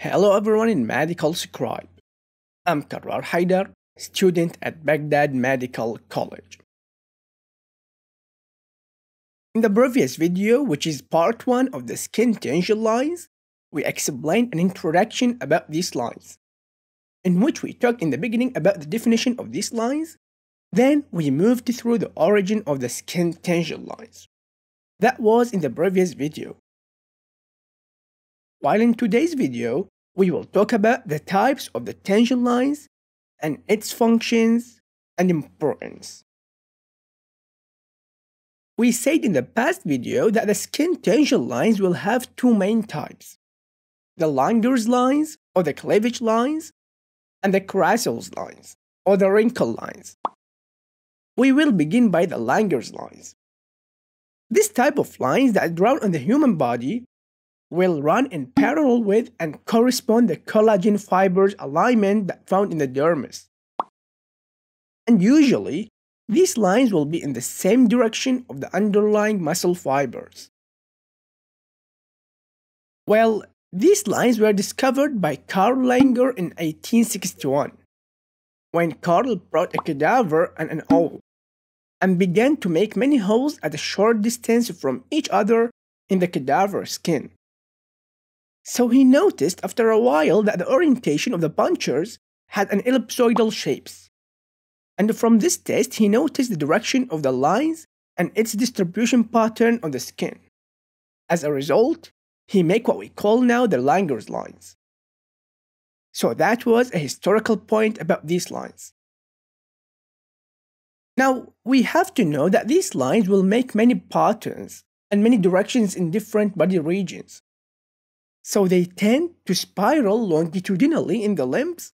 Hello everyone in MedicalScribe. I'm Karar Haider, student at Baghdad Medical College. In the previous video, which is part 1 of the skin tangent lines, we explained an introduction about these lines, in which we talked in the beginning about the definition of these lines. Then we moved through the origin of the skin tangent lines. That was in the previous video. While in today's video, we will talk about the types of the tangent lines and its functions and importance. We said in the past video that the skin tangent lines will have two main types, the Langer's lines or the cleavage lines, and the Kraissl's lines or the wrinkle lines. We will begin by the Langer's lines. This type of lines that drawn on the human body will run in parallel with and correspond the collagen fibers alignment that found in the dermis. And usually, these lines will be in the same direction of the underlying muscle fibers. Well, these lines were discovered by Carl Langer in 1861, when Carl brought a cadaver and an owl, and began to make many holes at a short distance from each other in the cadaver skin. So he noticed after a while that the orientation of the punctures had an ellipsoidal shapes. And from this test, he noticed the direction of the lines and its distribution pattern on the skin. As a result, he made what we call now the Langer's lines. So that was a historical point about these lines. Now, we have to know that these lines will make many patterns and many directions in different body regions. So they tend to spiral longitudinally in the limbs,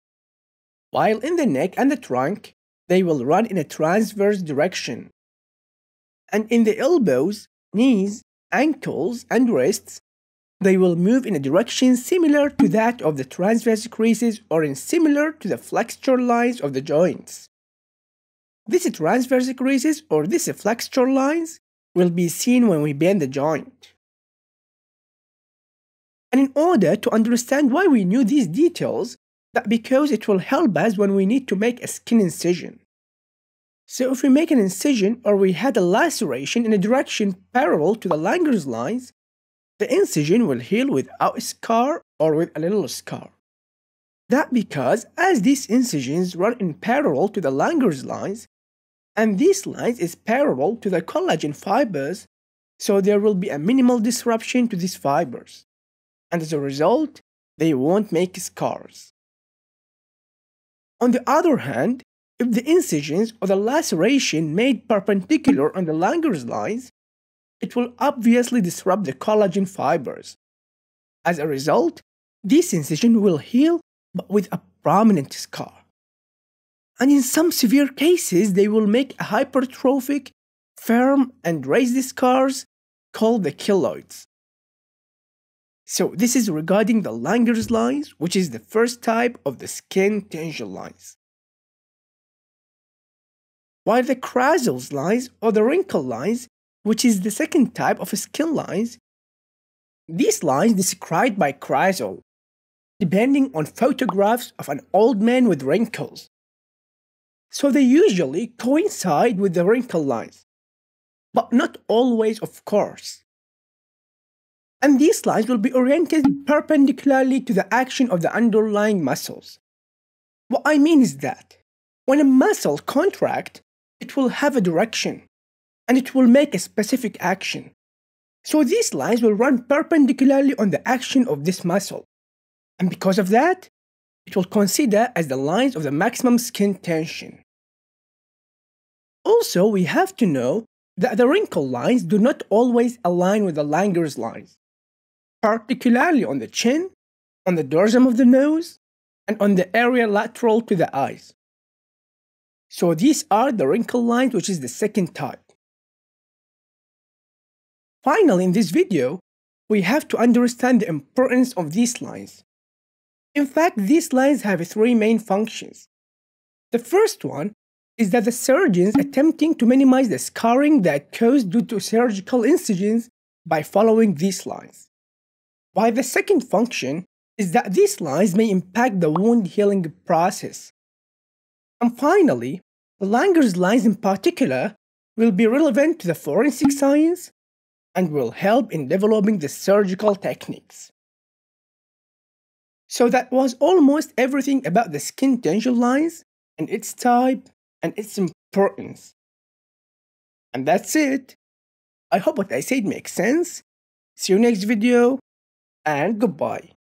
while in the neck and the trunk, they will run in a transverse direction. And in the elbows, knees, ankles, and wrists, they will move in a direction similar to that of the transverse creases or in similar to the flexure lines of the joints. These transverse creases or these flexure lines will be seen when we bend the joint. And in order to understand why we knew these details, that because it will help us when we need to make a skin incision. So if we make an incision or we had a laceration in a direction parallel to the Langer's lines, the incision will heal without a scar or with a little scar. That because as these incisions run in parallel to the Langer's lines, and these lines is parallel to the collagen fibers, so there will be a minimal disruption to these fibers. And as a result, they won't make scars. On the other hand, if the incisions or the laceration made perpendicular on the Langer's lines, it will obviously disrupt the collagen fibers. As a result, this incision will heal but with a prominent scar. And in some severe cases, they will make a hypertrophic, firm and raised scars called the keloids. So this is regarding the Langer's lines, which is the first type of the skin tangent lines. While the Kraissl's lines or the wrinkle lines, which is the second type of skin lines, these lines described by Kraissl's, depending on photographs of an old man with wrinkles. So they usually coincide with the wrinkle lines, but not always, of course. And these lines will be oriented perpendicularly to the action of the underlying muscles. What I mean is that when a muscle contracts, it will have a direction and it will make a specific action. So these lines will run perpendicularly on the action of this muscle. And because of that, it will consider as the lines of the maximum skin tension. Also, we have to know that the wrinkle lines do not always align with the Langer's lines, particularly on the chin, on the dorsum of the nose, and on the area lateral to the eyes. So these are the wrinkle lines, which is the second type. Finally, in this video, we have to understand the importance of these lines. In fact, these lines have three main functions. The first one is that the surgeons attempting to minimize the scarring that caused due to surgical incisions by following these lines. While the second function is that these lines may impact the wound healing process. And finally, the Langer's lines in particular will be relevant to the forensic science and will help in developing the surgical techniques. So that was almost everything about the skin tensile lines and its type and its importance. And that's it. I hope what I said makes sense. See you next video, and goodbye.